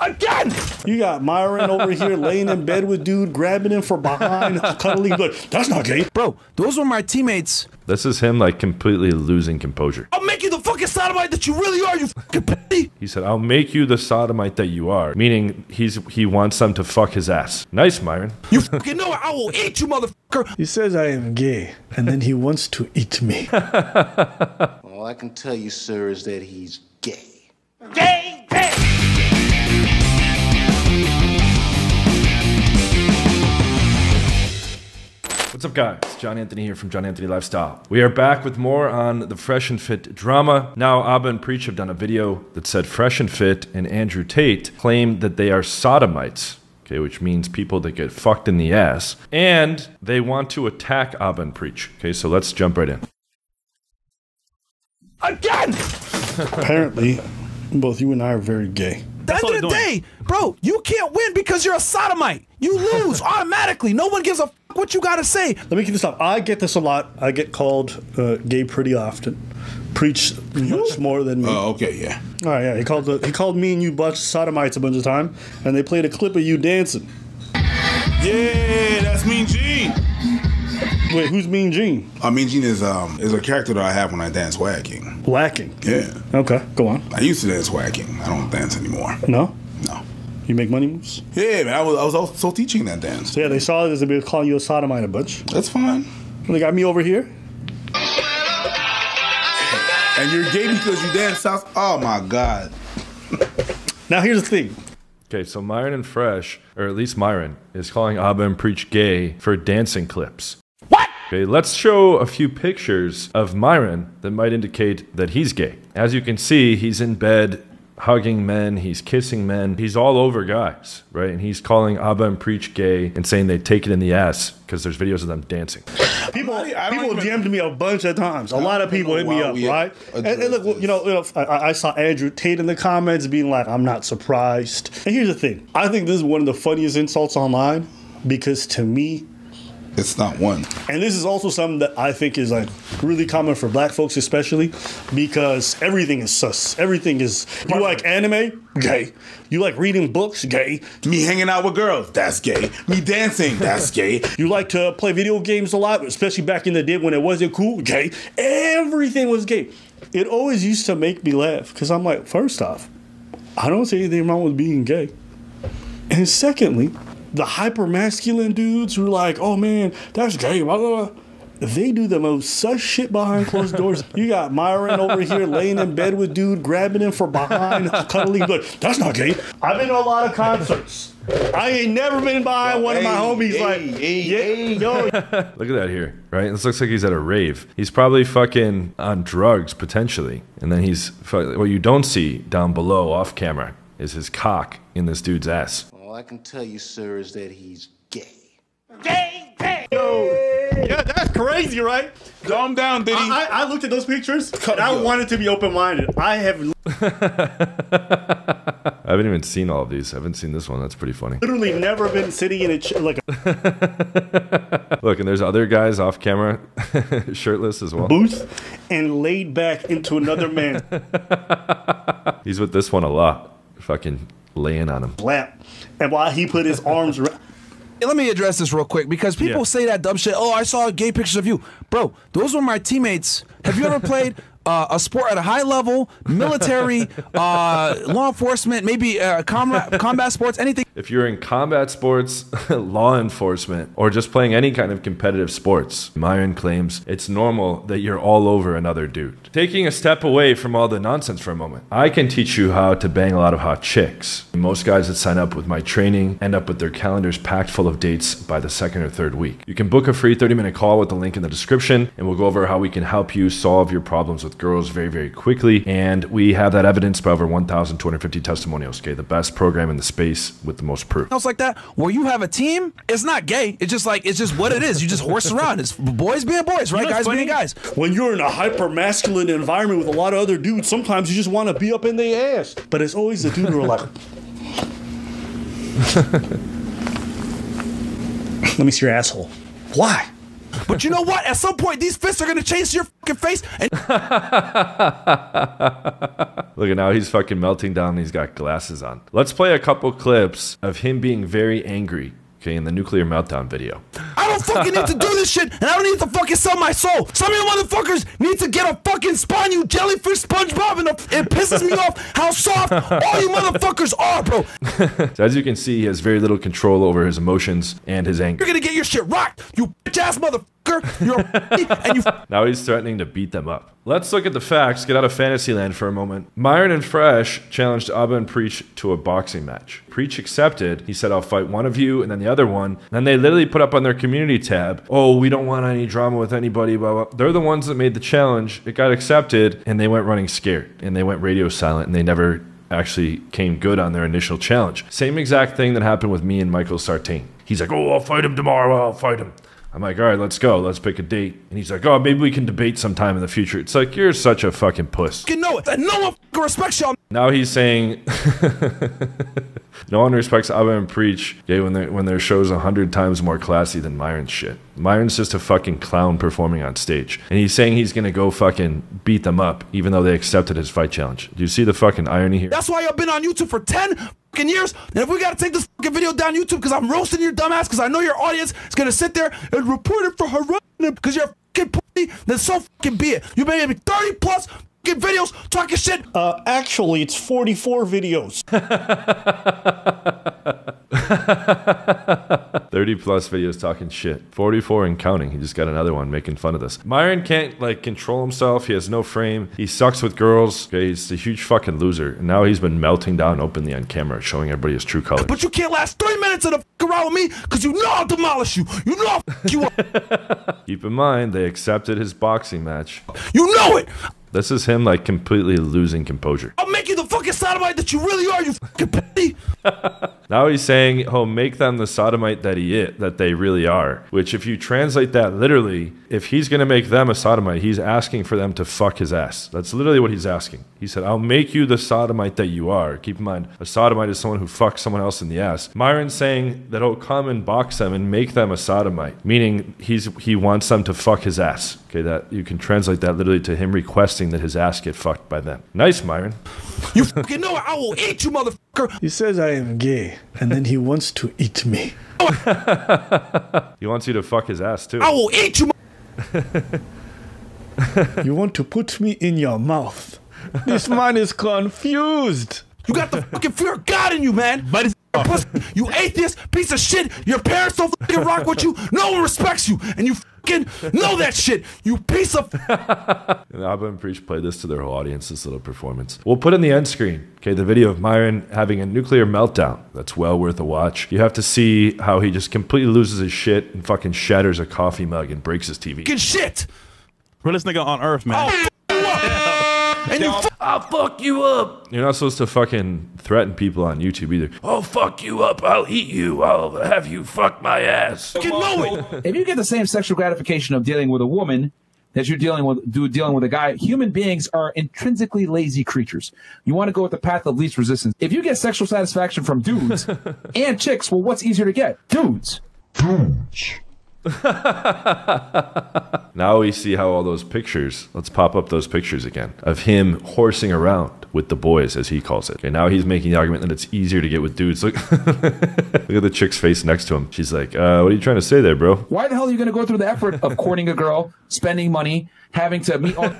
again. You got Myron over here laying in bed with dude, grabbing him from behind, cuddling. Like, that's not gay. Bro, those were my teammates. This is him, like, completely losing composure. I'll make you the fucking sodomite that you really are, you fucking pussy. He said, I'll make you the sodomite that you are. Meaning, he wants them to fuck his ass. Nice, Myron. You fucking know it. I will eat you, motherfucker. He says I am gay, and then he wants to eat me. All I can tell you, sir, is that he's gay. Gay, gay! What's up, guys? John Anthony here from John Anthony Lifestyle. We are back with more on the Fresh and Fit drama. Now, Aba and Preach have done a video that said Fresh and Fit and Andrew Tate claim that they are sodomites, okay, which means people that get fucked in the ass, and they want to attack Aba and Preach. Okay, so let's jump right in. Again! Apparently, both you and I are very gay. At the end of the day, bro, you can't win because you're a sodomite. You lose automatically. No one gives a fuck what you gotta say. Let me get this up. I get this a lot. I get called gay pretty often. Preach much more than me. Oh, okay, yeah. All right, yeah. He called me and you sodomites a bunch of time, and they played a clip of you dancing. Yeah, that's Mean Gene. Wait, who's Mean Gene? Mean Gene is a character that I have when I dance whacking. Whacking? Yeah. Okay, go on. I used to dance whacking. I don't dance anymore. No? No. You make money moves? Yeah, man. I was also teaching that dance. So yeah, they saw it as they were calling you a sodomite a bunch. That's fine. They got me over here. And you're gay because you dance south. Oh, my God. Now, here's the thing. Okay, so Myron and Fresh, or at least Myron, is calling Aba and Preach gay for dancing clips. What? Okay, let's show a few pictures of Myron that might indicate that he's gay. As you can see, he's in bed hugging men, he's kissing men, he's all over guys, right? And he's calling Aba and Preach gay and saying they take it in the ass because there's videos of them dancing. People DM'd me a bunch of times. A lot of people hit me up, right? And look, I saw Andrew Tate in the comments being like, I'm not surprised. And here's the thing. I think this is one of the funniest insults online because to me, it's not one. And this is also something that I think is like really common for black folks especially because everything is sus. Everything is, you like anime? Gay. You like reading books? Gay. Me hanging out with girls? That's gay. Me dancing? That's gay. You like to play video games a lot, especially back in the day when it wasn't cool? Gay. Everything was gay. It always used to make me laugh because I'm like, first off, I don't see anything wrong with being gay. And secondly, the hyper-masculine dudes who are like, oh, man, that's gay, blah, blah, blah. They do the most sus shit behind closed doors. You got Myron over here laying in bed with dude, grabbing him from behind, cuddling. Like, that's not gay. I've been to a lot of concerts. I ain't never been behind one of my homies like, yo. Look at that here, right? This looks like he's at a rave. He's probably fucking on drugs, potentially. And then he's, what you don't see down below off camera is his cock in this dude's ass. All I can tell you, sir, is that he's gay. Gay, gay! Yo, yeah, that's crazy, right? Calm down, Diddy. I looked at those pictures, and I wanted to be open-minded. I haven't even seen all of these. I haven't seen this one. That's pretty funny. Literally never been sitting in a chair like a Look, and there's other guys off camera, shirtless as well. Booth and laid back into another man. He's with this one a lot. Fucking laying on him. Slap. And while he put his arms around. Let me address this real quick because people say that dumb shit. Oh, I saw gay pictures of you. Bro, those were my teammates. Have you ever played a sport at a high level, military, law enforcement, maybe combat sports, anything? If you're in combat sports, law enforcement, or just playing any kind of competitive sports, Myron claims it's normal that you're all over another dude. Taking a step away from all the nonsense for a moment, I can teach you how to bang a lot of hot chicks. Most guys that sign up with my training end up with their calendars packed full of dates by the second or third week. You can book a free 30-minute call with the link in the description, and we'll go over how we can help you solve your problems with girls very, very quickly, and we have that evidence by over 1,250 testimonials, okay? The best program in the space with the most proof. Else like that, where you have a team, it's not gay. It's just like, it's just what it is. You just horse around. It's boys being boys, right? You know, guys being guys. When you're in a hyper-masculine environment with a lot of other dudes, sometimes you just want to be up in their ass. But it's always the dude who are like, let me see your asshole. Why? But you know what? At some point, these fists are going to chase your fucking face. And look at now, he's fucking melting down. And he's got glasses on. Let's play a couple clips of him being very angry. Okay, in the nuclear meltdown video. I don't fucking need to do this shit, and I don't need to fucking sell my soul. Some of you motherfuckers need to get a fucking spawn, you jellyfish SpongeBob, and it pisses me off how soft all you motherfuckers are, bro. So as you can see, he has very little control over his emotions and his anger. You're gonna get your shit rocked, you bitch-ass motherfucker. You're and you. Now he's threatening to beat them up. Let's look at the facts, get out of fantasy land for a moment. Myron and Fresh challenged Aba and Preach to a boxing match. Preach accepted. He said, I'll fight one of you and then the other one. Then they literally put up on their community tab, oh, we don't want any drama with anybody, blah, blah. They're the ones that made the challenge. It got accepted and they went running scared and they went radio silent and they never actually came good on their initial challenge. Same exact thing that happened with me and Michael Sartain. He's like, oh, I'll fight him tomorrow, I'll fight him. I'm like, all right, let's go. Let's pick a date. And he's like, oh, maybe we can debate sometime in the future. It's like, you're such a fucking puss. No one respects y'all. Now he's saying, no one respects Aba and Preach, yeah, when their show's 100 times more classy than Myron's shit. Myron's just a fucking clown performing on stage. And he's saying he's going to go fucking beat them up, even though they accepted his fight challenge. Do you see the fucking irony here? That's why y'all been on YouTube for 10 years, and if we gotta take this fucking video down YouTube because I'm roasting your dumbass, because I know your audience is gonna sit there and report it for harassing them because you're a fucking pussy, then so fucking be it. You made me 30 plus fucking videos talking shit. Actually, it's 44 videos. 30 plus videos talking shit. 44 and counting. He just got another one making fun of this. Myron can't like control himself. He has no frame. He sucks with girls. Okay, he's a huge fucking loser. And now he's been melting down openly on camera, showing everybody his true colors. But you can't last 3 minutes in a fucking row with me because you know I'll demolish you. You know I'll fuck you up. Keep in mind, they accepted his boxing match. You know it! This is him like completely losing composure. I'll make you the fucking sodomite that you really are, you fucking pussy. Now he's saying he'll make them the sodomite that they really are. Which if you translate that literally, if he's going to make them a sodomite, he's asking for them to fuck his ass. That's literally what he's asking. He said, I'll make you the sodomite that you are. Keep in mind, a sodomite is someone who fucks someone else in the ass. Myron's saying that he'll come and box them and make them a sodomite. Meaning he wants them to fuck his ass. Okay, that you can translate that literally to him requesting that his ass get fucked by them. Nice, Myron. You fucking know I will eat you, motherfucker. He says I am gay, and then he wants to eat me. He wants you to fuck his ass, too. I will eat you, you want to put me in your mouth. This man is confused. You got the fucking fear of God in you, man. But it's pussy. You atheist piece of shit. Your parents don't fucking rock with you. No one respects you. And you fucking know that shit. You piece of... And Aba and Preach played this to their whole audience, this little performance. We'll put in the end screen, okay, the video of Myron having a nuclear meltdown. That's well worth a watch. You have to see how he just completely loses his shit and fucking shatters a coffee mug and breaks his TV. Good shit! Realest nigga on earth, man. Oh. And you I'll fuck you up. You're not supposed to fucking threaten people on YouTube either. I'll fuck you up. I'll eat you. I'll have you fuck my ass. You know it. If you get the same sexual gratification of dealing with a woman as you're dealing with a guy, human beings are intrinsically lazy creatures. You want to go with the path of least resistance. If you get sexual satisfaction from dudes and chicks, well, what's easier to get? Dudes. Dudes. Now we see how all those pictures, let's pop up those pictures again, of him horsing around with the boys, as he calls it. Okay, now he's making the argument that it's easier to get with dudes. Look, look at the chick's face next to him. She's like, what are you trying to say there, bro? Why the hell are you going to go through the effort of courting a girl, spending money, having to meet all...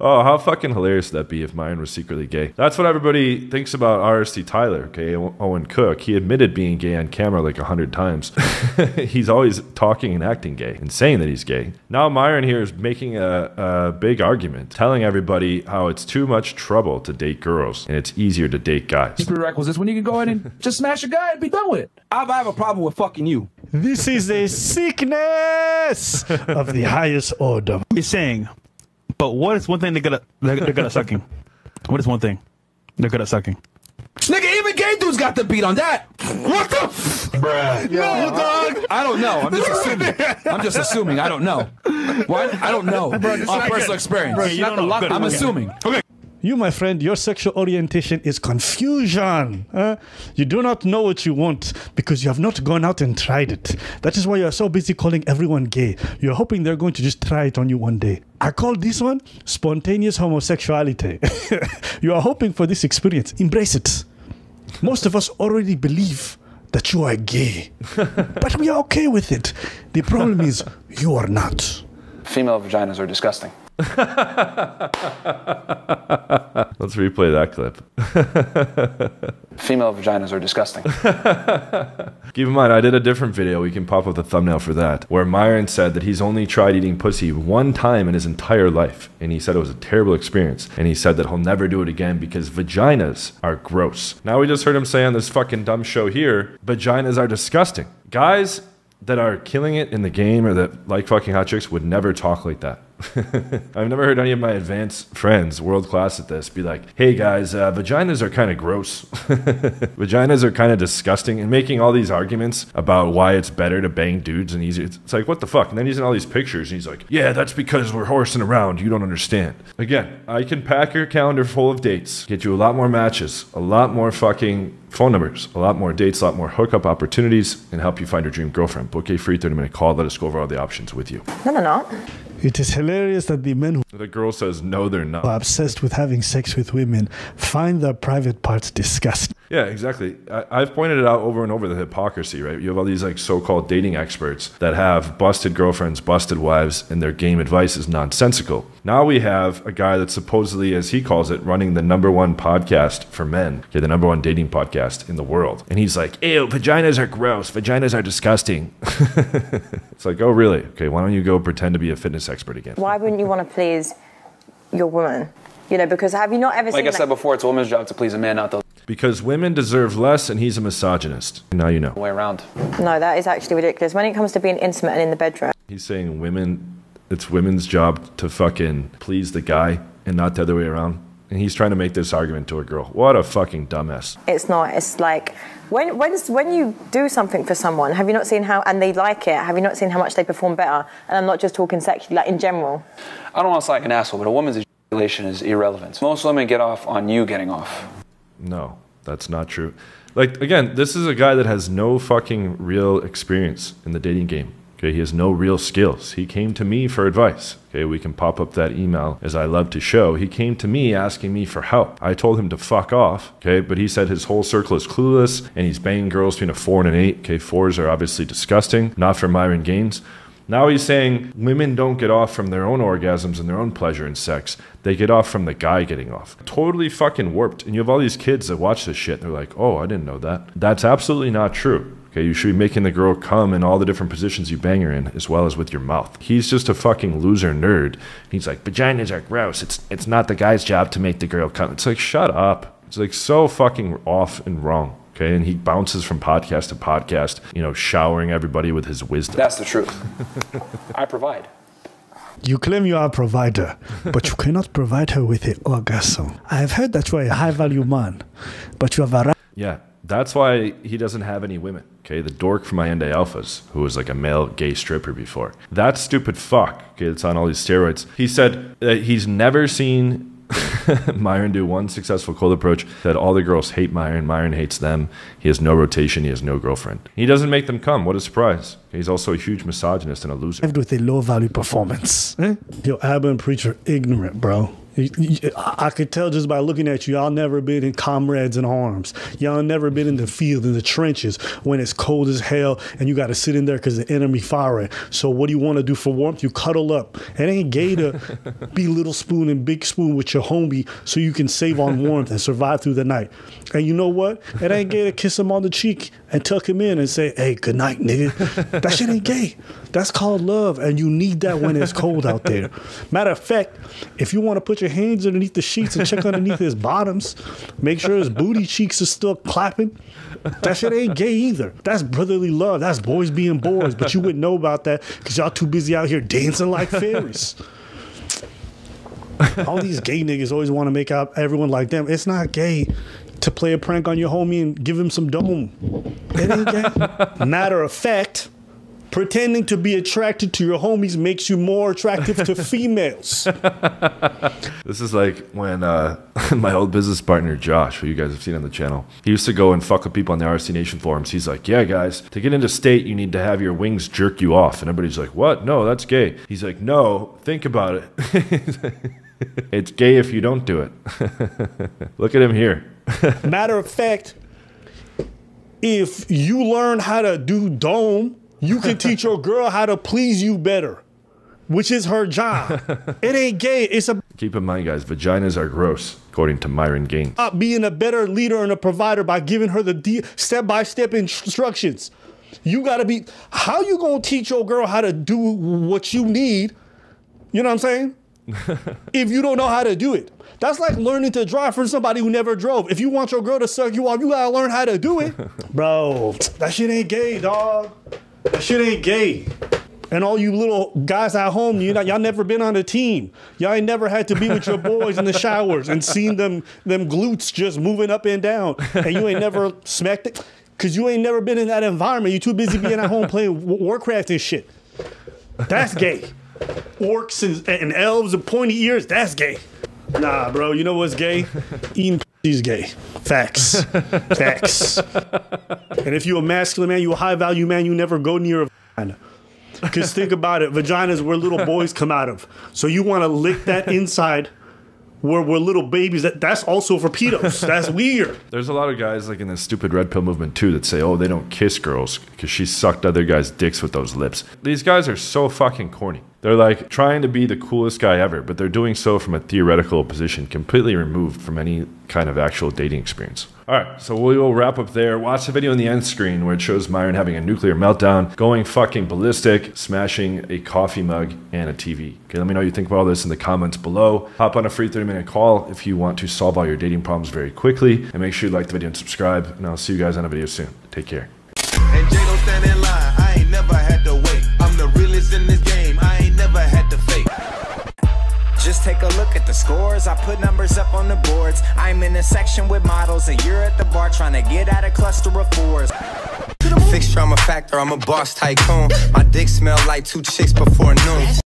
Oh, how fucking hilarious would that be if Myron was secretly gay? That's what everybody thinks about RSC Tyler, okay? Owen Cook. He admitted being gay on camera like 100 times. He's always talking and acting gay and saying that he's gay. Now Myron here is making a big argument, telling everybody how it's too much trouble to date girls and it's easier to date guys. Prerequisites when you can go in and just smash a guy and be done with it. I have a problem with fucking you. This is a sickness of the highest order. He's saying, but what is one thing they're good at sucking? What is one thing they're good at sucking? Nigga, even gay dudes got the beat on that. What the f? Bruh. No, dog. I don't know. I'm just assuming. I'm just assuming. I don't know. Why? I don't know. On personal experience. Bro, you don't know. I'm assuming. Okay. You, my friend, your sexual orientation is confusion. You do not know what you want because you have not gone out and tried it. That is why you are so busy calling everyone gay. You're hoping they're going to just try it on you one day. I call this one spontaneous homosexuality. You are hoping for this experience. Embrace it. Most of us already believe that you are gay, but we are okay with it. The problem is you are not. Female vaginas are disgusting. Let's replay that clip. Female vaginas are disgusting. Keep in mind, I did a different video, we can pop up the thumbnail for that, where Myron said that he's only tried eating pussy one time in his entire life, and he said it was a terrible experience, and he said that he'll never do it again because vaginas are gross. Now we just heard him say on this fucking dumb show here, vaginas are disgusting. Guys that are killing it in the game or that like fucking hot chicks would never talk like that. I've never heard any of my advanced friends, world class at this, be like, hey guys, vaginas are kind of gross. Vaginas are kind of disgusting, and making all these arguments about why it's better to bang dudes and easier. It's like, what the fuck? And then he's in all these pictures and he's like, yeah, that's because we're horsing around. You don't understand. Again, I can pack your calendar full of dates, get you a lot more matches, a lot more fucking phone numbers, a lot more dates, a lot more hookup opportunities, and help you find your dream girlfriend. Book a free 30-minute call. Let us go over all the options with you. No, they're not. It is hilarious that the men who... The girl says, no, they're not. ...are obsessed with having sex with women find their private parts disgusting. Yeah, exactly. I've pointed it out over and over, the hypocrisy, right? You have all these like so-called dating experts that have busted girlfriends, busted wives, and their game advice is nonsensical. Now we have a guy that's supposedly, as he calls it, running the #1 podcast for men, okay, the #1 dating podcast in the world. And he's like, ew, vaginas are gross. Vaginas are disgusting. It's like, oh, really? Okay, why don't you go pretend to be a fitness expert again? Why wouldn't you want to please your woman? You know, because have you not ever seen... Like I said before, it's a woman's job to please a man, not the... Because women deserve less, and he's a misogynist. Now you know. Way around. No, that is actually ridiculous. When it comes to being intimate and in the bedroom... He's saying women... It's women's job to fucking please the guy and not the other way around. And he's trying to make this argument to a girl. What a fucking dumbass. It's not. It's like... When you do something for someone, have you not seen how, and they like it, have you not seen how much they perform better? And I'm not just talking sexually, like in general. I don't want to sound like an asshole, but a woman's ejaculation is irrelevant. Most women get off on you getting off. No, that's not true. Like, again, this is a guy that has no fucking real experience in the dating game. Okay, he has no real skills. He came to me for advice. Okay, we can pop up that email as I love to show. He came to me asking me for help. I told him to fuck off. Okay, but he said his whole circle is clueless and he's banging girls between a 4 and an 8. Okay, 4s are obviously disgusting. Not for Myron Gaines. Now he's saying women don't get off from their own orgasms and their own pleasure in sex. They get off from the guy getting off. Totally fucking warped. And you have all these kids that watch this shit. And they're like, oh, I didn't know that. That's absolutely not true. Okay, you should be making the girl come in all the different positions you bang her in, as well as with your mouth. He's just a fucking loser nerd. He's like, vaginas are gross. It's not the guy's job to make the girl come. It's like, shut up. It's like so fucking off and wrong. Okay, and he bounces from podcast to podcast, you know, showering everybody with his wisdom. That's the truth. I provide. You claim you are a provider, but you cannot provide her with an orgasm. I have heard that you are a high-value man, but you have a... Yeah. That's why he doesn't have any women. Okay, the dork from my NDA Alphas, who was like a male gay stripper before. That stupid fuck, okay, that's on all these steroids. He said that he's never seen Myron do one successful cold approach, that all the girls hate Myron, Myron hates them, he has no rotation, he has no girlfriend. He doesn't make them come, what a surprise. He's also a huge misogynist and a loser. With a low-value performance. Eh? Yo, Aba and Preach are ignorant, bro. I could tell just by looking at you, y'all never been in comrades in arms. Y'all never been in the field, in the trenches, when it's cold as hell and you got to sit in there because the enemy firing. So what do you want to do for warmth? You cuddle up. It ain't gay to be little spoon and big spoon with your homie so you can save on warmth and survive through the night. And you know what? It ain't gay to kiss him on the cheek and tuck him in and say, hey, good night, nigga. That shit ain't gay. That's called love, and you need that when it's cold out there. Matter of fact, if you want to put your hands underneath the sheets and check underneath his bottoms, make sure his booty cheeks are still clapping. That shit ain't gay either. That's brotherly love. That's boys being boys. But you wouldn't know about that because y'all too busy out here dancing like fairies. All these gay niggas always want to make out everyone like them. It's not gay to play a prank on your homie and give him some dome. It ain't gay. Matter of fact, Pretending to be attracted to your homies makes you more attractive to females. This is like when my old business partner, Josh, who you guys have seen on the channel, he used to go and fuck with people on the RSC Nation forums. He's like, yeah, guys, to get into state, you need to have your wings jerk you off. And everybody's like, what? No, that's gay. He's like, no, think about it. It's gay if you don't do it. Look at him here. Matter of fact, if you learn how to do dome, you can teach your girl how to please you better, which is her job. It ain't gay. It's a... Keep in mind, guys, vaginas are gross, according to Myron Gaines. Stop being a better leader and a provider by giving her the step-by-step instructions. You got to be... How you going to teach your girl how to do what you need, you know what I'm saying, if you don't know how to do it? That's like learning to drive from somebody who never drove. If you want your girl to suck you off, you got to learn how to do it. Bro, that shit ain't gay, dog. That shit ain't gay. And all you little guys at home, you know, y'all never been on a team. Y'all ain't never had to be with your boys in the showers and seen them glutes just moving up and down. And you ain't never smacked it because you ain't never been in that environment. You too busy being at home playing Warcraft and shit. That's gay. Orcs and elves and pointy ears, that's gay. Nah, bro, you know what's gay? Eating is gay. Facts. Facts. And if you're a masculine man, you're a high-value man, you never go near a vagina. Because think about it, vagina is where little boys come out of. So you want to lick that inside where we're little babies. That's also for pedos. That's weird. There's a lot of guys like in this stupid red pill movement too that say, oh, they don't kiss girls because she sucked other guys' dicks with those lips. These guys are so fucking corny. They're like trying to be the coolest guy ever, but they're doing so from a theoretical position, completely removed from any kind of actual dating experience. All right, so we will wrap up there. Watch the video on the end screen where it shows Myron having a nuclear meltdown, going fucking ballistic, smashing a coffee mug and a TV. Okay, let me know what you think about all this in the comments below. Hop on a free 30-minute call if you want to solve all your dating problems very quickly. And make sure you like the video and subscribe, and I'll see you guys on a video soon. Take care. And Jay don't stand in line. I ain't never had to wait. I'm the realest in this game. I ain't never had to fake. Just take a look at the scores. I put numbers up on the boards. I'm in a section with models, and you're at the bar trying to get out a cluster of fours. Fixture, I'm a factor. I'm a boss tycoon. My dick smelled like two chicks before noon.